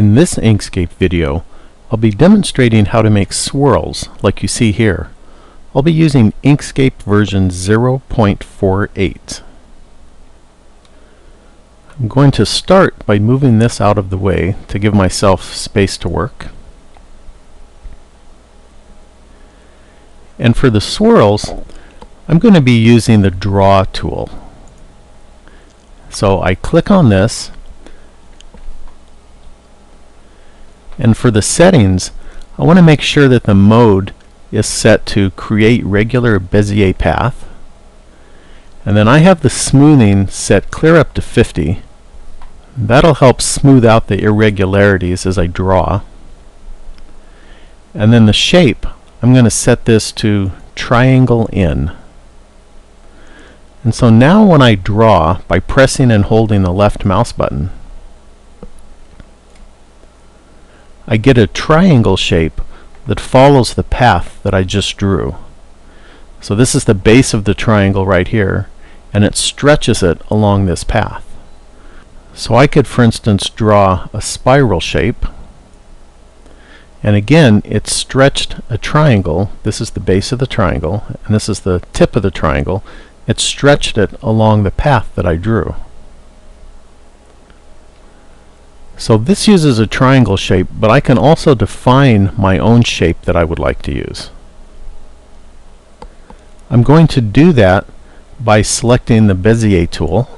In this Inkscape video, I'll be demonstrating how to make swirls like you see here. I'll be using Inkscape version 0.48. I'm going to start by moving this out of the way to give myself space to work. And for the swirls, I'm going to be using the Draw tool. So I click on this, and for the settings, I want to make sure that the mode is set to create regular Bezier path. And then I have the smoothing set clear up to 50. That'll help smooth out the irregularities as I draw. And then the shape, I'm going to set this to triangle in. And so now when I draw by pressing and holding the left mouse button, I get a triangle shape that follows the path that I just drew. So this is the base of the triangle right here, and it stretches it along this path. So I could, for instance, draw a spiral shape, and again it's stretched a triangle. This is the base of the triangle, and this is the tip of the triangle. It stretched it along the path that I drew. So this uses a triangle shape, but I can also define my own shape that I would like to use. I'm going to do that by selecting the Bezier tool,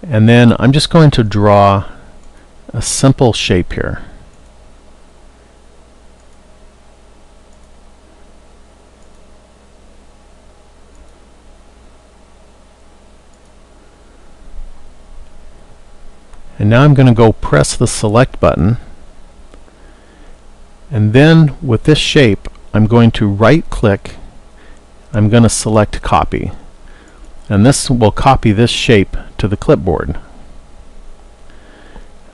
and then I'm just going to draw a simple shape here. And now I'm going to go press the select button, and then with this shape I'm going to right click, I'm going to select copy, and this will copy this shape to the clipboard.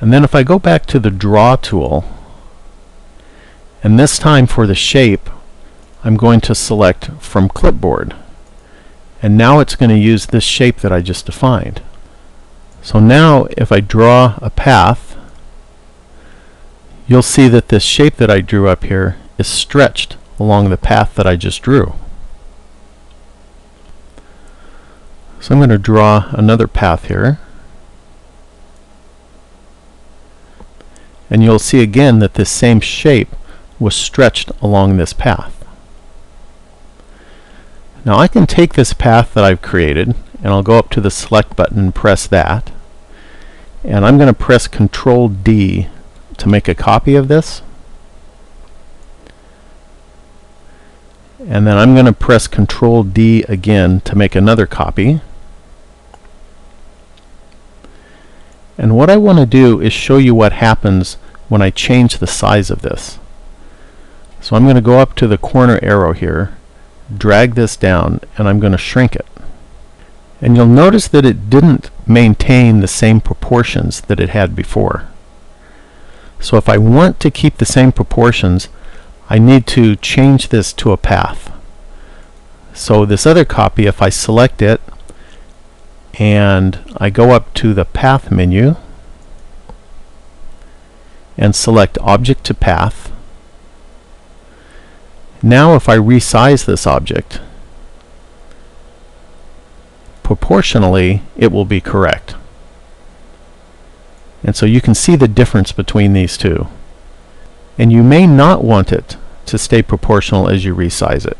And then if I go back to the Draw tool, and this time for the shape I'm going to select from clipboard, and now it's going to use this shape that I just defined. So now if I draw a path, you'll see that this shape that I drew up here is stretched along the path that I just drew. So I'm going to draw another path here, and you'll see again that this same shape was stretched along this path. Now I can take this path that I've created, and I'll go up to the select button and press that, and I'm going to press Ctrl D to make a copy of this, and then I'm going to press Ctrl D again to make another copy. And what I want to do is show you what happens when I change the size of this. So I'm going to go up to the corner arrow here, drag this down, and I'm going to shrink it. And you'll notice that it didn't maintain the same proportions that it had before. So if I want to keep the same proportions, I need to change this to a path. So this other copy, if I select it and I go up to the Path menu and select Object to Path, now if I resize this object, proportionally it will be correct. And so you can see the difference between these two. And you may not want it to stay proportional as you resize it.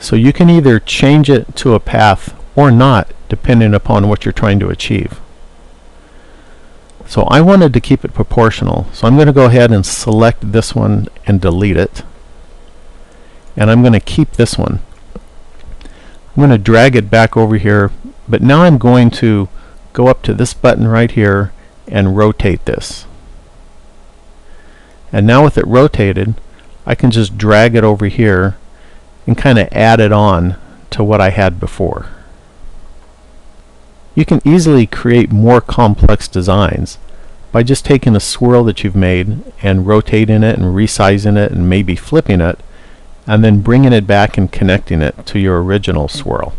So you can either change it to a path or not, depending upon what you're trying to achieve. So I wanted to keep it proportional, so I'm going to go ahead and select this one and delete it. And I'm going to keep this one. I'm going to drag it back over here, but now I'm going to go up to this button right here and rotate this. And now with it rotated, I can just drag it over here and kind of add it on to what I had before. You can easily create more complex designs by just taking a swirl that you've made and rotating it and resizing it and maybe flipping it, and then bringing it back and connecting it to your original swirl.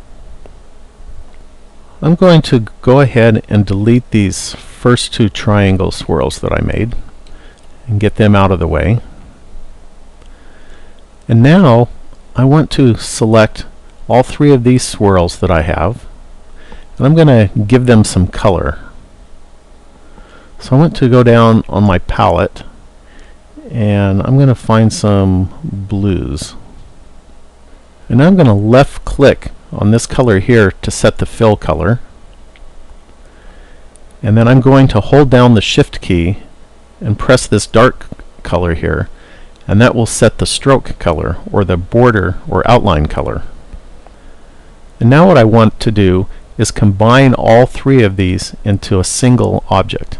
I'm going to go ahead and delete these first two triangle swirls that I made and get them out of the way. And now I want to select all three of these swirls that I have, and I'm going to give them some color. So I want to go down on my palette and I'm going to find some blues. And I'm going to left click on this color here to set the fill color. And then I'm going to hold down the shift key and press this dark color here, and that will set the stroke color or the border or outline color. And now what I want to do is combine all three of these into a single object.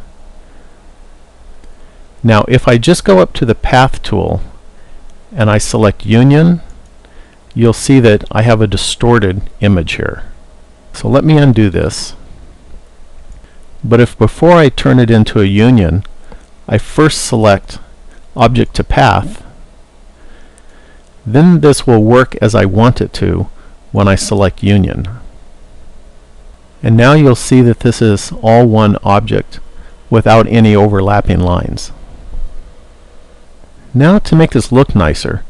Now if I just go up to the path tool and I select union, you'll see that I have a distorted image here. So let me undo this. But if before I turn it into a union, I first select object to path, then this will work as I want it to when I select union. And now you'll see that this is all one object without any overlapping lines. Now to make this look nicer,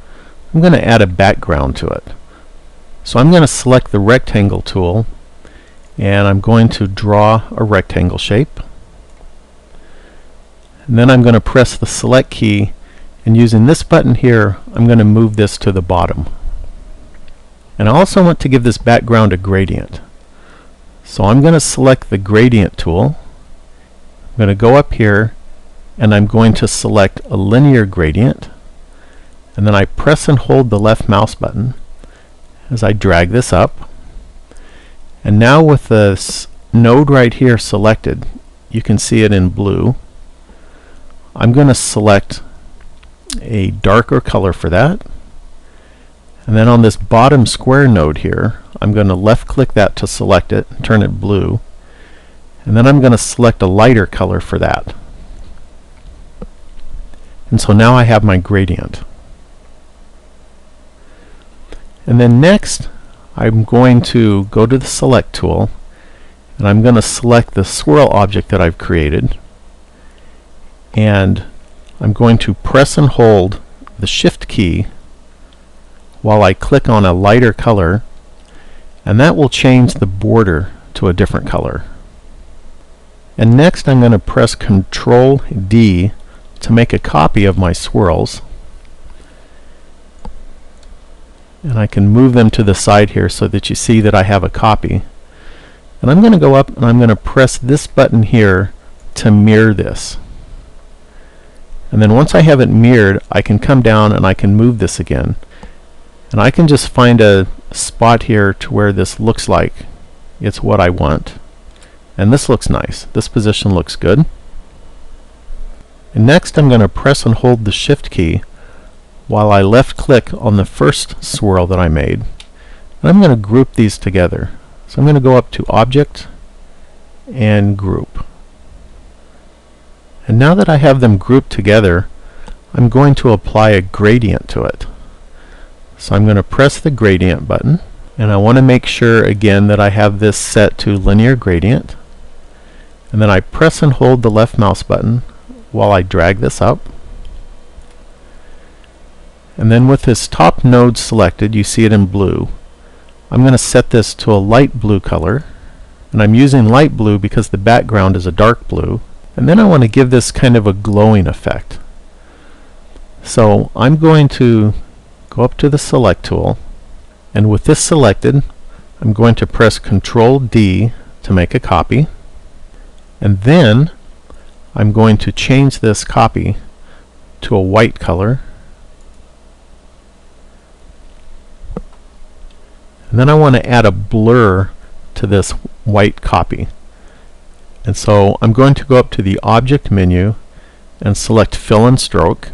I'm going to add a background to it. So I'm going to select the rectangle tool and I'm going to draw a rectangle shape. And then I'm going to press the select key, and using this button here I'm going to move this to the bottom. And I also want to give this background a gradient. So I'm going to select the gradient tool. I'm going to go up here and I'm going to select a linear gradient, and then I press and hold the left mouse button as I drag this up. And now with this node right here selected, you can see it in blue. I'm going to select a darker color for that. And then on this bottom square node here, I'm going to left click that to select it, turn it blue. And then I'm going to select a lighter color for that. And so now I have my gradient. And then next, I'm going to go to the select tool and I'm going to select the swirl object that I've created. And I'm going to press and hold the shift key while I click on a lighter color, and that will change the border to a different color. And next I'm going to press Control D to make a copy of my swirls, and I can move them to the side here so that you see that I have a copy. And I'm going to go up and I'm going to press this button here to mirror this. And then once I have it mirrored, I can come down and I can move this again. And I can just find a spot here to where this looks like it's what I want. And this looks nice. This position looks good. And next I'm going to press and hold the shift key while I left click on the first swirl that I made. And I'm going to group these together. So I'm going to go up to Object and Group. And now that I have them grouped together, I'm going to apply a gradient to it. So I'm going to press the gradient button, and I want to make sure again that I have this set to linear gradient. And then I press and hold the left mouse button while I drag this up. And then with this top node selected, you see it in blue. I'm going to set this to a light blue color, and I'm using light blue because the background is a dark blue. And then I want to give this kind of a glowing effect. So I'm going to go up to the select tool, and with this selected I'm going to press Control D to make a copy, and then I'm going to change this copy to a white color. And then I want to add a blur to this white copy. And so I'm going to go up to the Object menu and select Fill and Stroke,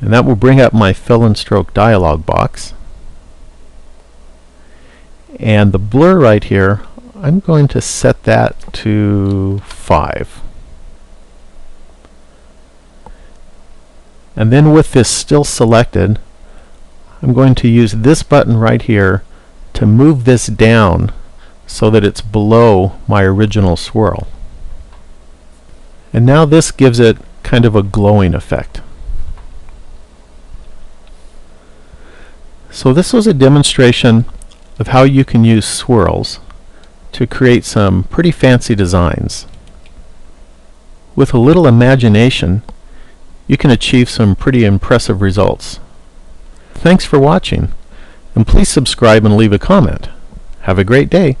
and that will bring up my Fill and Stroke dialog box. And the blur right here, I'm going to set that to 5. And then with this still selected, I'm going to use this button right here to move this down so that it's below my original swirl. And now this gives it kind of a glowing effect. So this was a demonstration of how you can use swirls to create some pretty fancy designs. With a little imagination, you can achieve some pretty impressive results. Thanks for watching, and please subscribe and leave a comment. Have a great day.